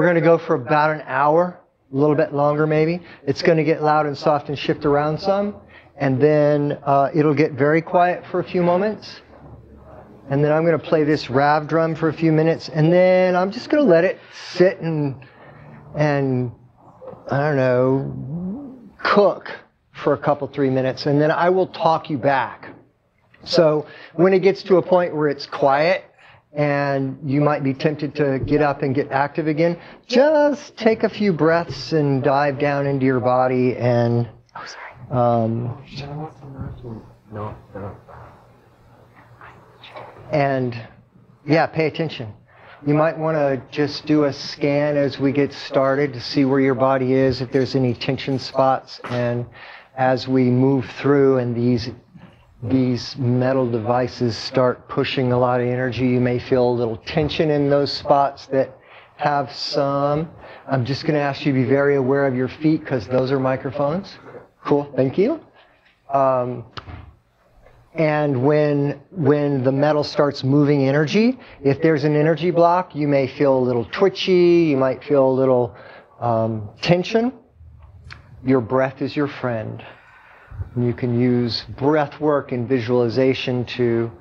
We're going to go for about an hour, a little bit longer maybe. It's going to get loud and soft and shift around some. And then it'll get very quiet for a few moments. And then I'm going to play this Rav drum for a few minutes. And then I'm just going to let it sit and I don't know, cook for a couple, 3 minutes. And then I will talk you back. So when it gets to a point where it's quiet and you might be tempted to get up and get active again, just take a few breaths and dive down into your body and... Oh, sorry. And yeah, pay attention. You might want to just do a scan as we get started to see where your body is, if there's any tension spots. And as we move through and these metal devices start pushing a lot of energy, you may feel a little tension in those spots that have some. I'm just going to ask you to be very aware of your feet because those are microphones. Cool, thank you. And when the metal starts moving energy, if there's an energy block, you may feel a little twitchy, you might feel a little tension. Your breath is your friend. And you can use breath work and visualization to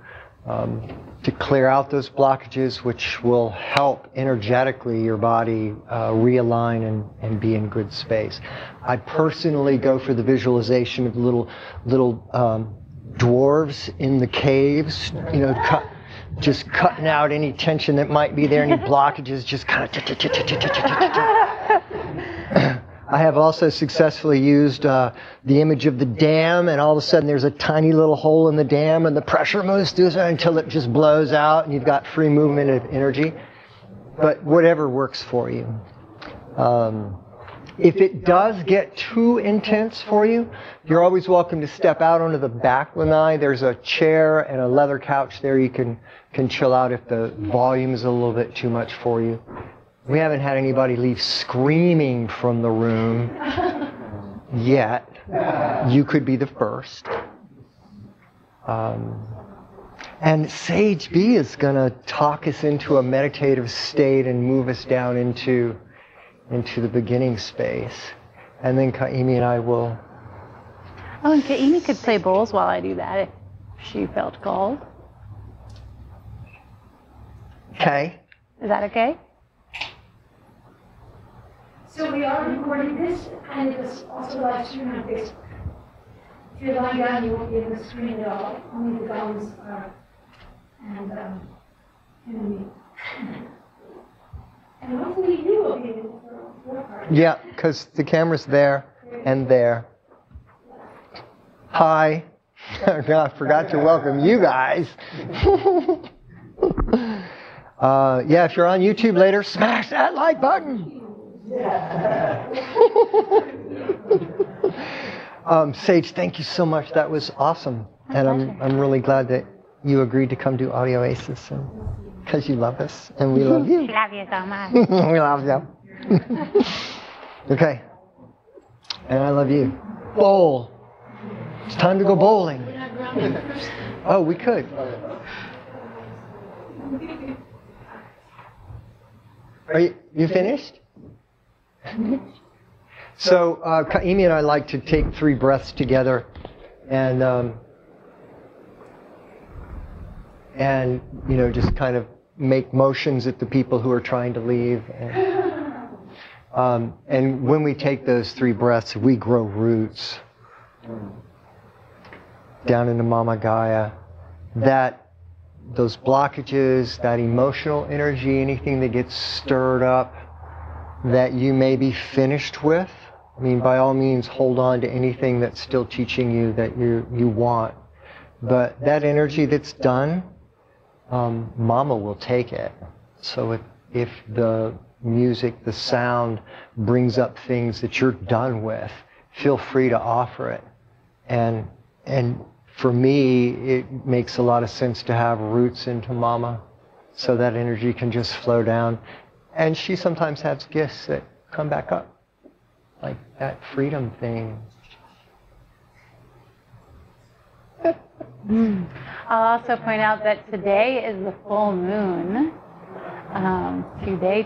clear out those blockages, which will help energetically your body realign and be in good space. I personally go for the visualization of little dwarves in the caves, you know, just cutting out any tension that might be there, any blockages, just kind of... I have also successfully used the image of the dam, and all of a sudden there's a tiny little hole in the dam, and the pressure moves through there until it just blows out, and you've got free movement of energy. But whatever works for you. If it does get too intense for you, you're always welcome to step out onto the back lanai. There's a chair and a leather couch there. You can chill out if the volume is a little bit too much for you. We haven't had anybody leave screaming from the room yet. You could be the first. And Sage Bee is going to talk us into a meditative state and move us down into the beginning space. And then Ka'imi and I will... Oh, and Ka'imi could play bowls while I do that if she felt called. Okay. Is that okay? So we are recording this, and it was also live streamed on Facebook. If you're lying down, you won't be able to stream it at all. Only the gums are, and me. And hopefully you will be able to work. Yeah, because the camera's there and there. Hi. No, I forgot to welcome you guys. Yeah, if you're on YouTube later, smash that like button. Sage, thank you so much. That was awesome. And I'm really glad that you agreed to come do AudiOasis, and because you love us and we love you. We love you so much. We love you. Okay. And I love you. Bowl. It's time to go bowling. Oh, we could. Are you finished? So, Ka'imi and I like to take 3 breaths together, and you know, just kind of make motions at the people who are trying to leave. And when we take those 3 breaths, we grow roots down into Mama Gaia. Those blockages, that emotional energy, anything that gets stirred up that you may be finished with. I mean, by all means, hold on to anything that's still teaching you that you want. But that energy that's done, Mama will take it. So if the music, the sound brings up things that you're done with, feel free to offer it. And for me, it makes a lot of sense to have roots into Mama so that energy can just flow down. And she sometimes has gifts that come back up, like that freedom thing. I'll also point out that today is the full moon.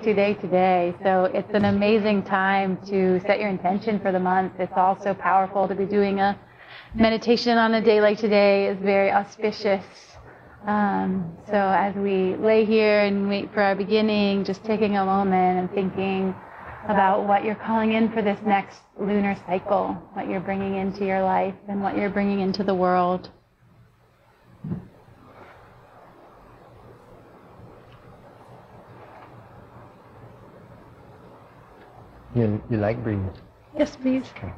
Today. So it's an amazing time to set your intention for the month. It's also powerful to be doing a meditation on a day like today. Is very auspicious. So as we lay here and wait for our beginning, just taking a moment and thinking about what you're calling in for this next lunar cycle, what you're bringing into your life and what you're bringing into the world. You like breathing? Yes, please. Okay.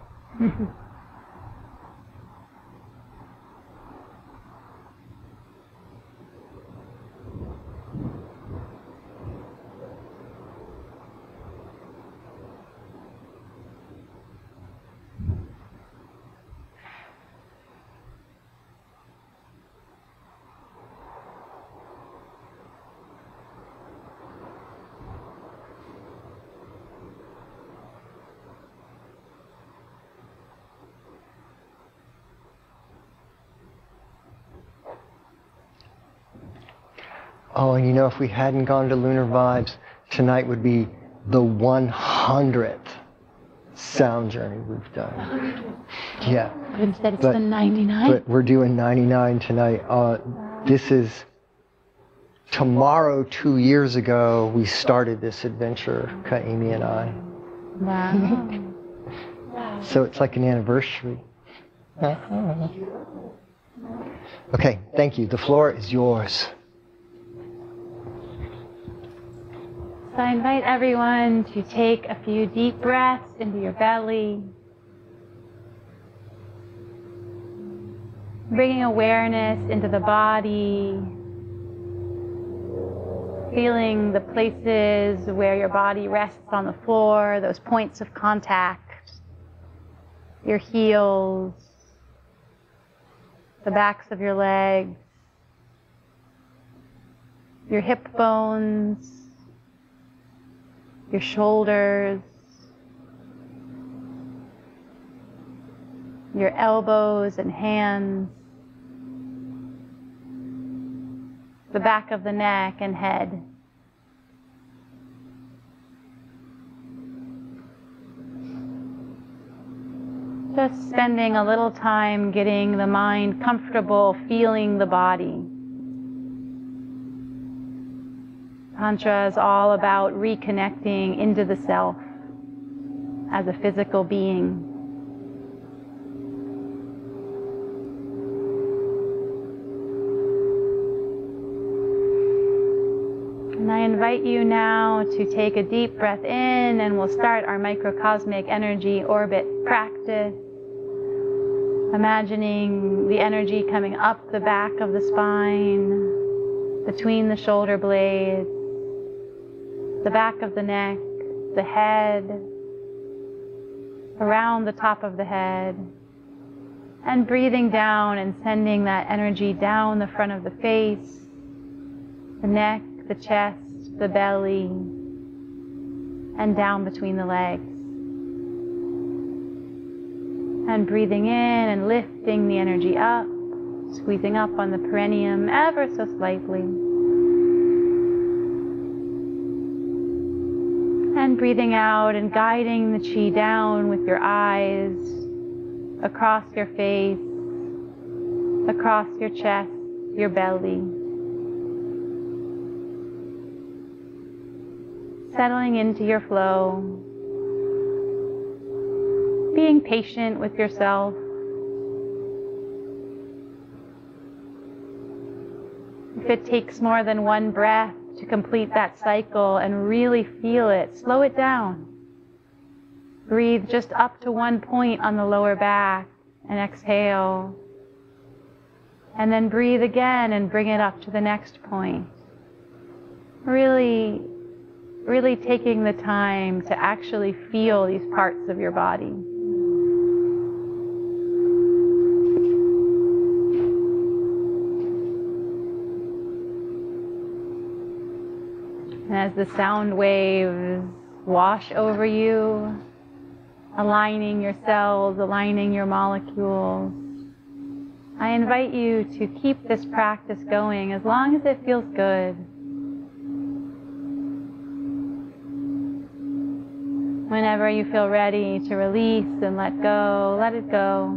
Oh, and you know, if we hadn't gone to Lunar Vibes, tonight would be the 100th sound journey we've done. Yeah. But instead it's the 99. But we're doing 99 tonight. This is tomorrow, 2 years ago, we started this adventure, Ka'imi and I. Wow. So it's like an anniversary. Okay, thank you. The floor is yours. So I invite everyone to take a few deep breaths into your belly, bringing awareness into the body, feeling the places where your body rests on the floor, those points of contact, your heels, the backs of your legs, your hip bones, your shoulders, your elbows and hands, the back of the neck and head. Just spending a little time getting the mind comfortable, feeling the body. Tantra is all about reconnecting into the self as a physical being. And I invite you now to take a deep breath in, and we'll start our microcosmic energy orbit practice. Imagining the energy coming up the back of the spine, between the shoulder blades, the back of the neck, the head, around the top of the head, and breathing down and sending that energy down the front of the face, the neck, the chest, the belly, and down between the legs. And breathing in and lifting the energy up, squeezing up on the perineum ever so slightly. And breathing out and guiding the chi down with your eyes, across your face, across your chest, your belly. Settling into your flow. Being patient with yourself. If it takes more than one breath to complete that cycle and really feel it, slow it down. Breathe just up to one point on the lower back and exhale. And then breathe again and bring it up to the next point. Really taking the time to actually feel these parts of your body. And as the sound waves wash over you, aligning your cells, aligning your molecules, I invite you to keep this practice going as long as it feels good. Whenever you feel ready to release and let go, let it go.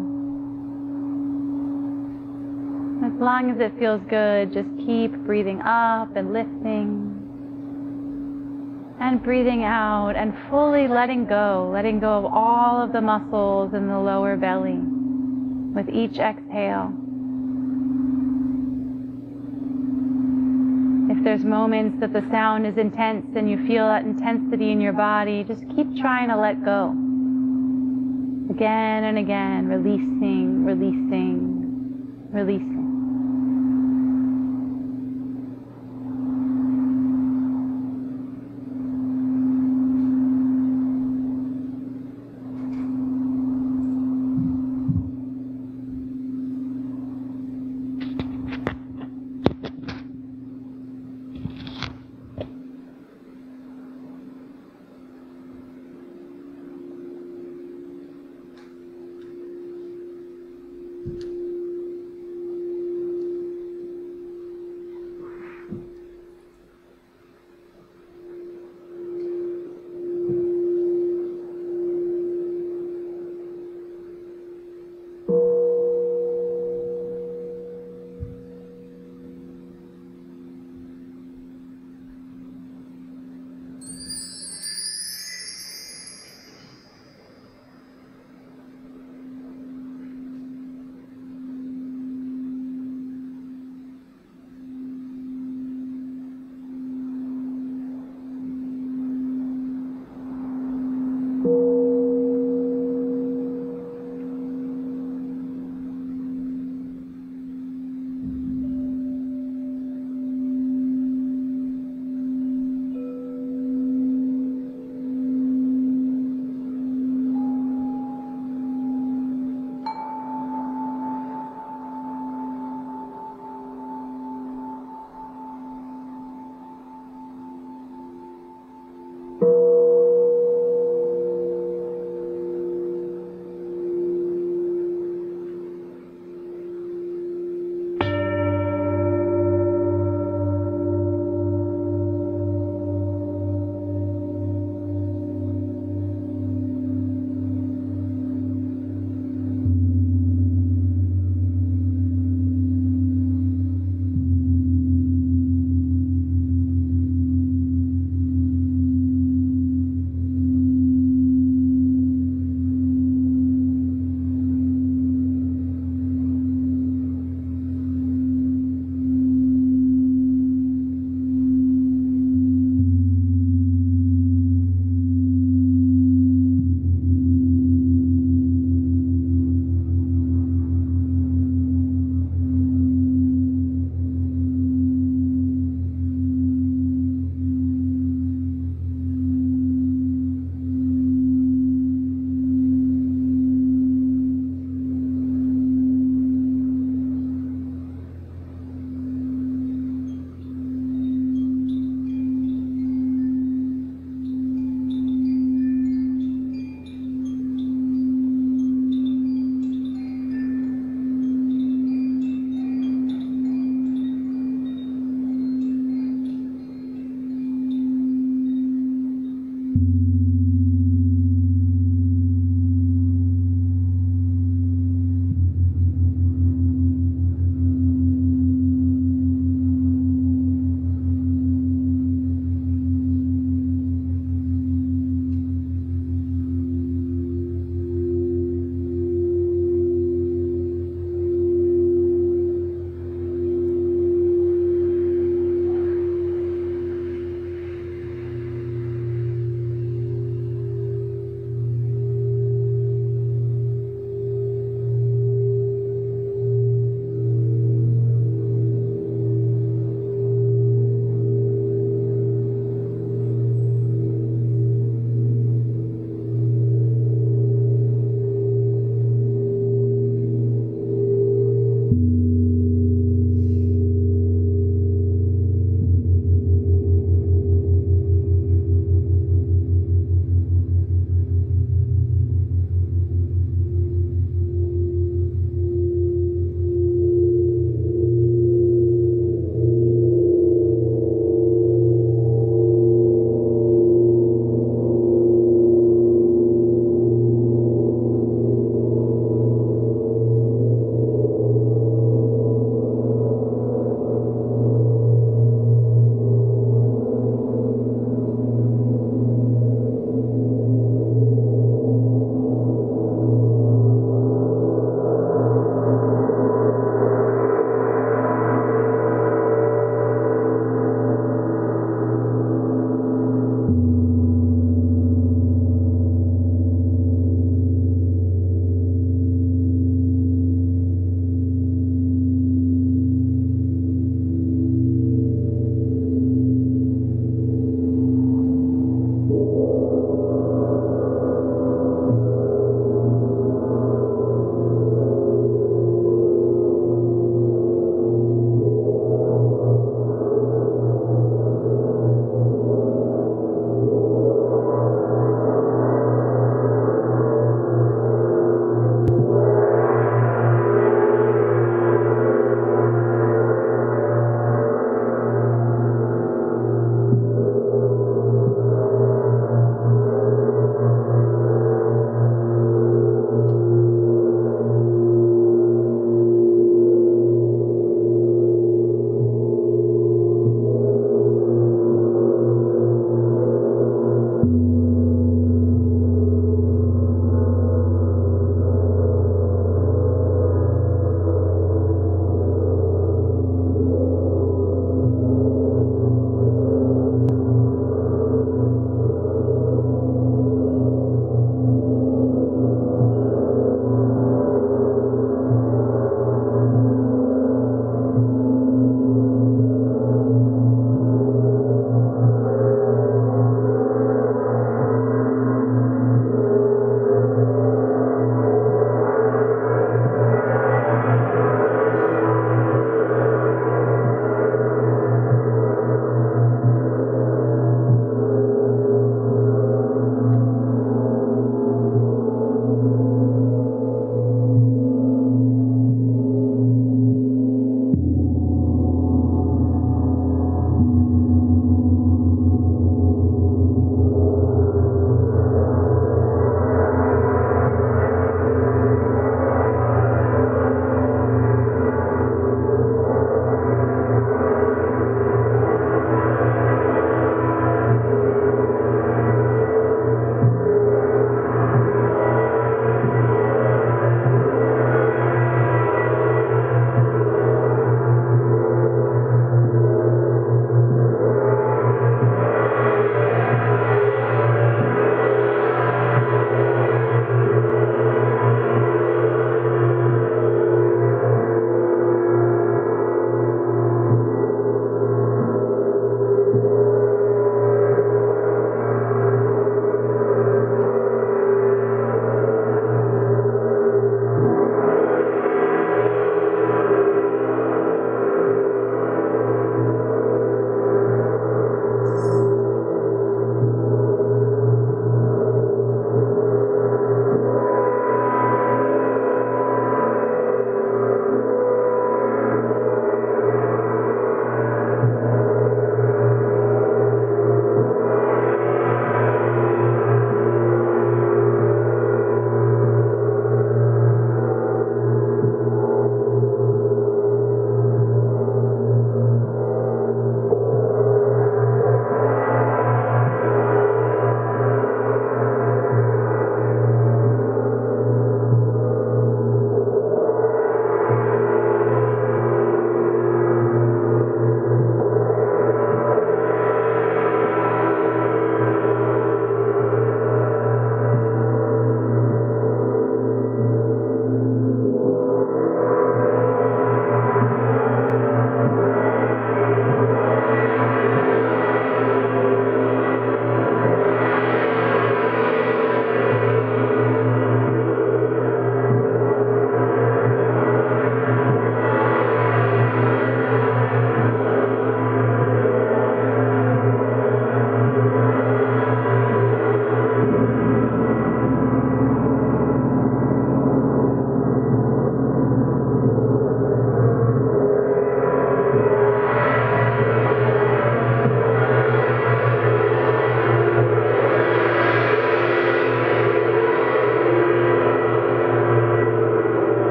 As long as it feels good, just keep breathing up and lifting and breathing out and fully letting go of all of the muscles in the lower belly with each exhale. If there's moments that the sound is intense and you feel that intensity in your body, just keep trying to let go. Again and again, releasing, releasing,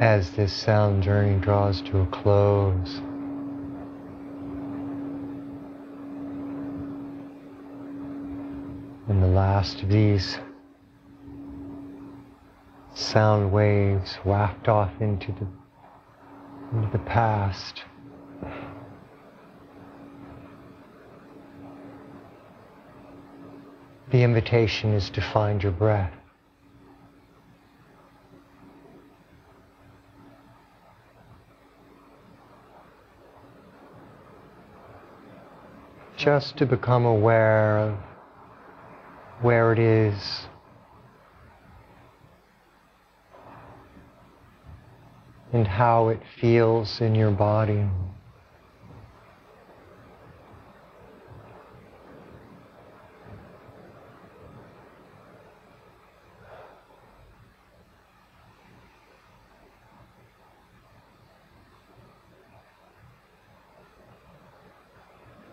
As this sound journey draws to a close, and the last of these sound waves waft off into the past, the invitation is to find your breath. Just to become aware of where it is and how it feels in your body.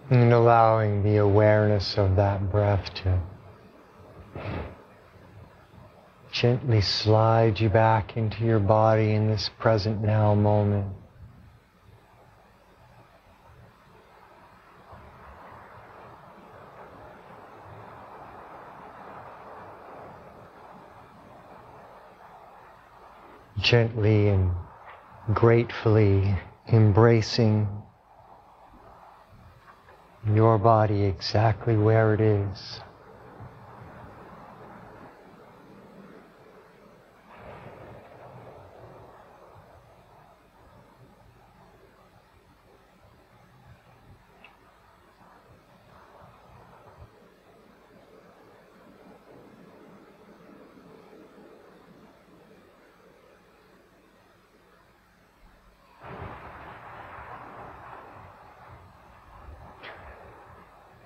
And allowing the awareness of that breath to gently slide you back into your body in this present now moment. Gently and gratefully embracing your body exactly where it is.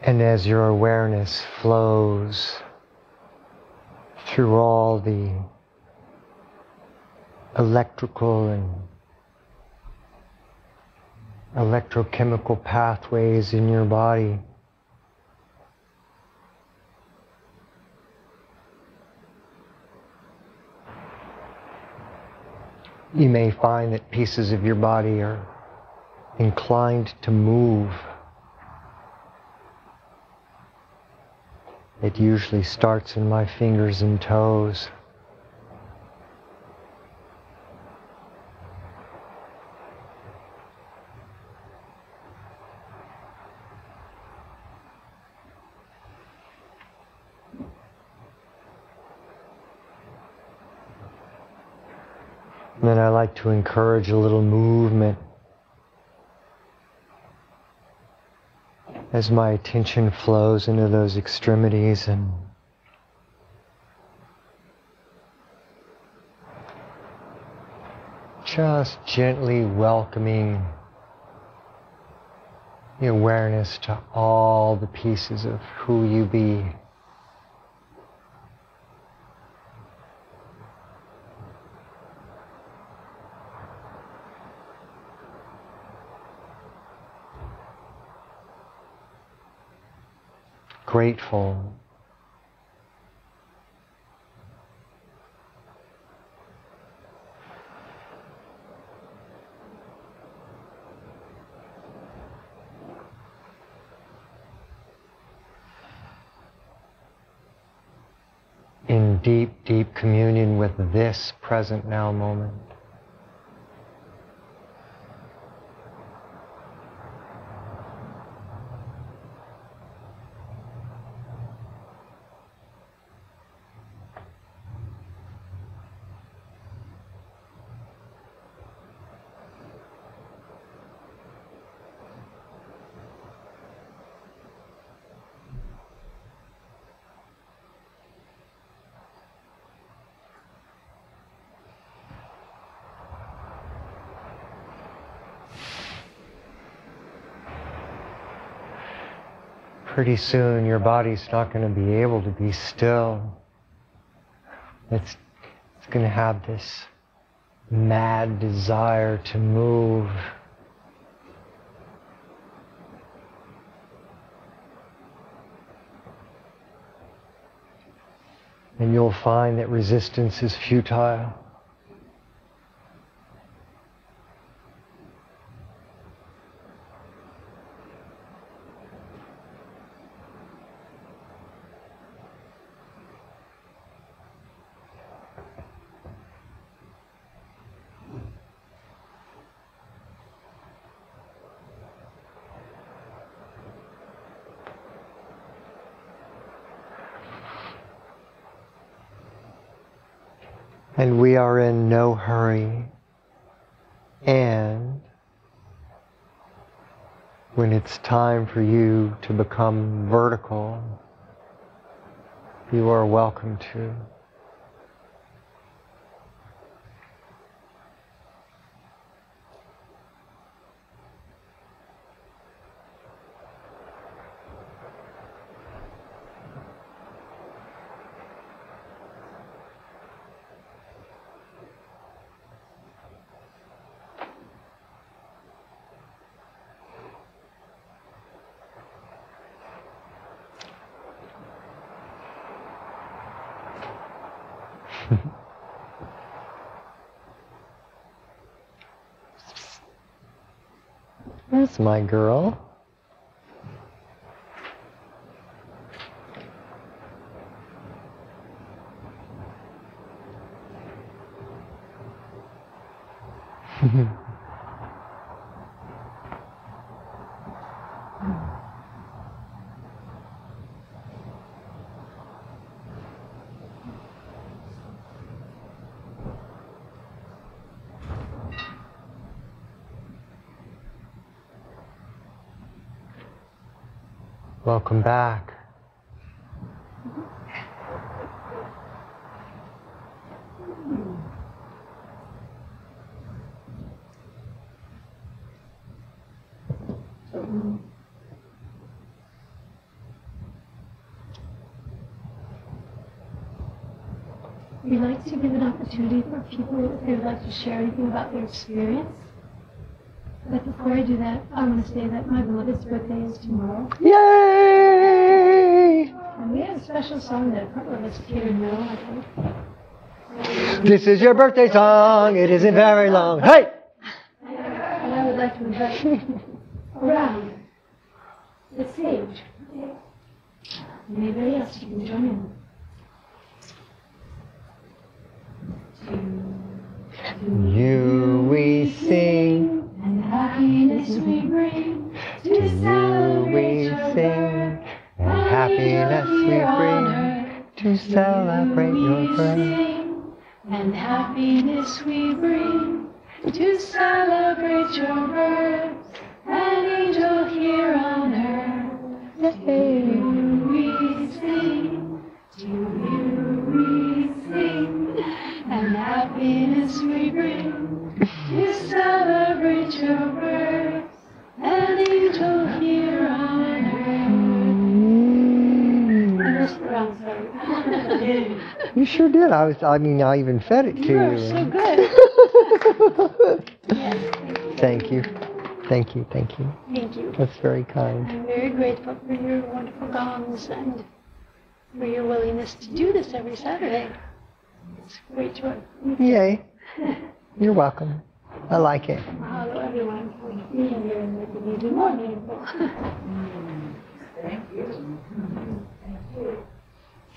And as your awareness flows through all the electrical and electrochemical pathways in your body, you may find that pieces of your body are inclined to move. It usually starts in my fingers and toes. And then I like to encourage a little movement as my attention flows into those extremities and just gently welcoming the awareness to all the pieces of who you be. Grateful, in deep, deep communion with this present now moment. Pretty soon your body's not going to be able to be still. It's going to have this mad desire to move. And you'll find that resistance is futile. and we are in no hurry. And when it's time for you to become vertical, you are welcome to. That's my girl. Welcome back. We like to give an opportunity for people if they would like to share anything about their experience. But before I do that, I want to say that my beloved's birthday is tomorrow. Yay! And we have a special song that a couple of us here know, I think. This is your birthday song, it isn't very long. Hey! And I would like to invite around the stage. And anybody else you can join in. To you we sing. And happiness we bring to celebrate your birth. And happiness we bring to celebrate your birth. And happiness we bring to celebrate your birth. An angel here on earth. To you we sing. To you we sing. And happiness we bring. You celebrate your birth, an angel here on earth. I messed around, sorry. You sure did. I even fed it to you. You are so good. Yes, thank you. Thank you. Thank you. Thank you. That's very kind. I'm very grateful for your wonderful gongs and for your willingness to do this every Saturday. It's a great joy. Yay. You're welcome. I like it. Hello, everyone. Being here and making it even more meaningful. Thank you. Thank you.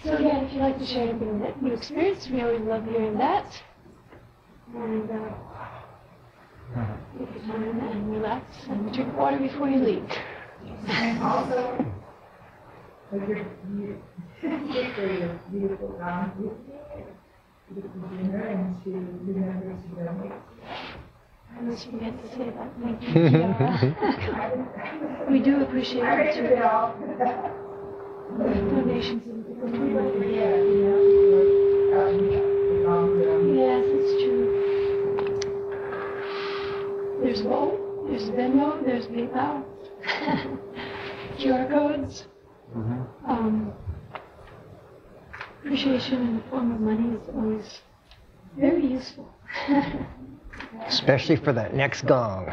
So again, if you'd like to share anything that you experienced, we always love hearing that. And take your time and relax and drink water before you leave. And also, your beautiful God. To remember to donate. I almost forget to say that. Thank you, Kiara. We do appreciate it too. Donations in the community. Yes, it's true. There's Volt, there's Venmo, there's PayPal, QR codes. Appreciation in the form of money is always very useful. Especially for that next gong. I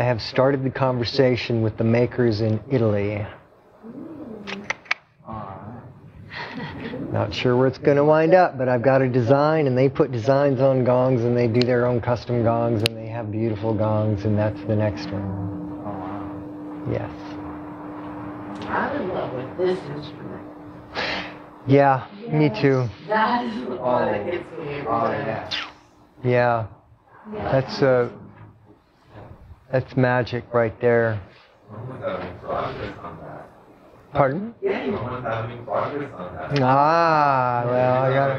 have started the conversation with the makers in Italy. Not sure where it's going to wind up, but I've got a design, and they put designs on gongs, and they do their own custom gongs, and they have beautiful gongs, and that's the next one. Yes. I'm in love with this instrument. Yeah, yes. Me too. That is the one that gets me involved. Yeah. That's magic right there. Oh my God, progress on that. Pardon? Yeah, you want having progress on that. Ah, well, I got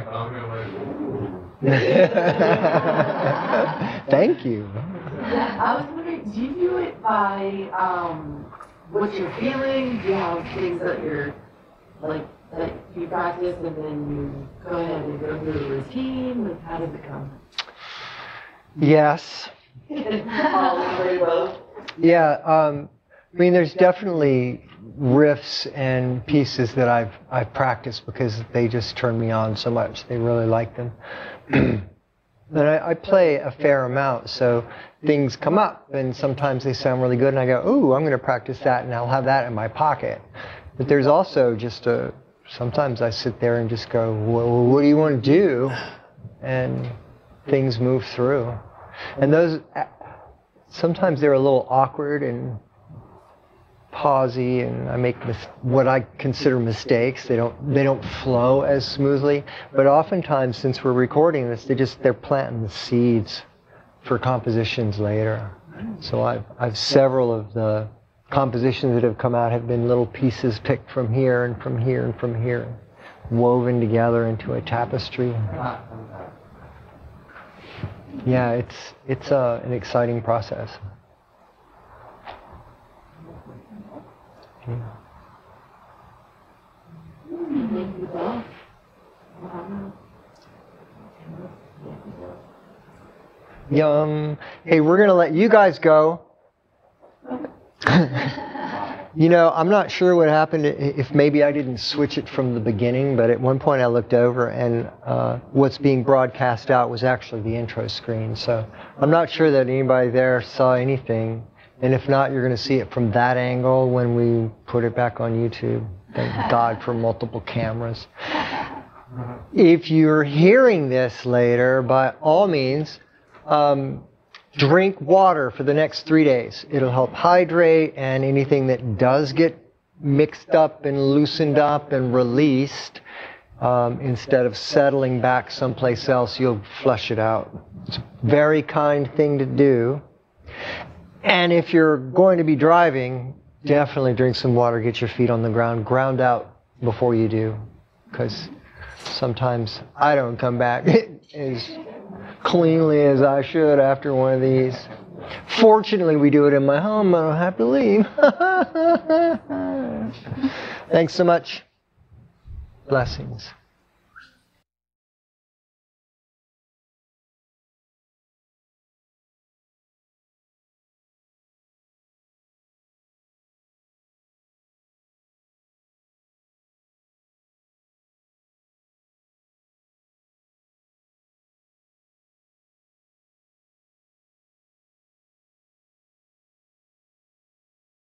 it. Thank you. I was wondering, do you view it by what you're feeling? Do you have things that you're like that you practice, and then you go ahead and go through a routine? Like, how does it come? Yes. Yeah, I mean, there's definitely riffs and pieces that I've practiced because they just turn me on so much. They really like them. And I play a fair amount, so things come up, and sometimes they sound really good, and I go, ooh, I'm going to practice that, and I'll have that in my pocket. But there's also just a, sometimes I sit there and just go, well, what do you want to do? And things move through. And those, sometimes they're a little awkward and pausey, and I make what I consider mistakes. They don't flow as smoothly. But oftentimes, since we're recording this, they're planting the seeds for compositions later. So I've several of the compositions that have come out have been little pieces picked from here and from here and from here, woven together into a tapestry. Yeah, it's an exciting process. Yeah. Yum. Hey, we're gonna let you guys go. You know, I'm not sure what happened, if maybe I didn't switch it from the beginning, but at one point I looked over and what's being broadcast out was actually the intro screen. So I'm not sure that anybody there saw anything. And if not, you're going to see it from that angle when we put it back on YouTube. Thank God for multiple cameras. If you're hearing this later, by all means, drink water for the next 3 days. It'll help hydrate, and anything that does get mixed up and loosened up and released, instead of settling back someplace else, you'll flush it out. It's a very kind thing to do. And if you're going to be driving, definitely drink some water, get your feet on the ground, ground out before you do, because sometimes I don't come back as cleanly as I should after one of these. Fortunately, we do it in my home. I don't have to leave. Thanks so much. Blessings.